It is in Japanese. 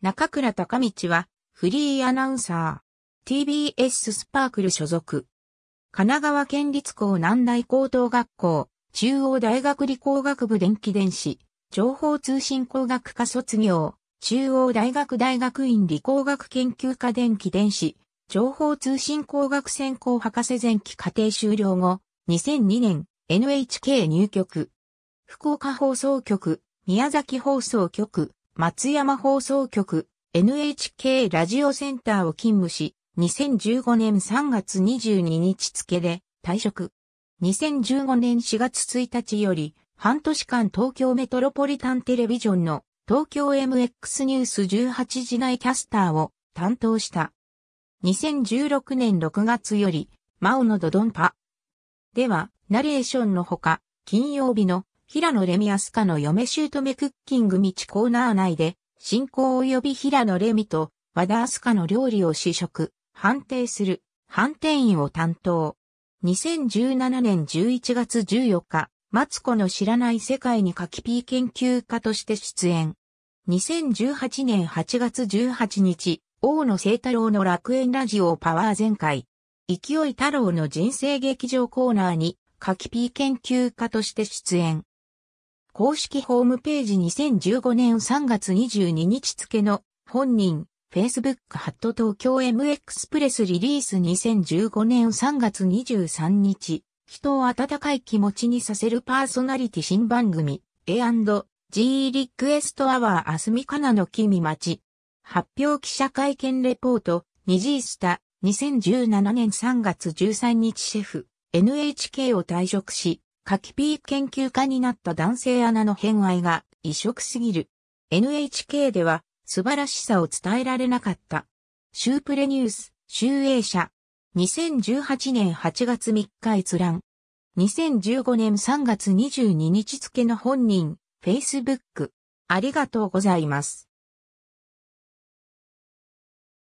中倉孝道は、フリーアナウンサー。TBS スパークル所属。神奈川県立校南大高等学校、中央大学理工学部電気電子、情報通信工学科卒業、中央大学大学院理工学研究科電気電子、情報通信工学専攻博士前期課程修了後、2002年 NHK 入局。福岡放送局、宮崎放送局、松山放送局、NHK ラジオセンターを勤務し、2015年3月22日付で退職。2015年4月1日より、半年間東京メトロポリタンテレビジョンの東京 MX ニュース18時内キャスターを担当した。2016年6月より、マオのドドンパでは、ナレーションのほか、金曜日の平野レミアスカの嫁姑クッキング道コーナー内で、進行及び平野レミと和田明日香の料理を試食、判定する、判定員を担当。2017年11月14日、マツコの知らない世界に柿ピー研究家として出演。2018年8月18日、大野聖太郎の楽園ラジオパワー全開。勢い太郎の人生劇場コーナーに柿ピー研究家として出演。公式ホームページ2015年3月22日付の本人、Facebook 東京 MX プレスリリース2015年3月23日、人を温かい気持ちにさせるパーソナリティ新番組、A&G リクエストアワーあすみかなの君待ち。発表記者会見レポート、ニジースタ、2017年3月13日シェフ、NHK を退職し、柿ピー研究家になった男性アナの偏愛が異色すぎる。NHK では素晴らしさを伝えられなかった。週プレニュース、集英社。2018年8月3日閲覧。2015年3月22日付の本人、Facebook。ありがとうございます。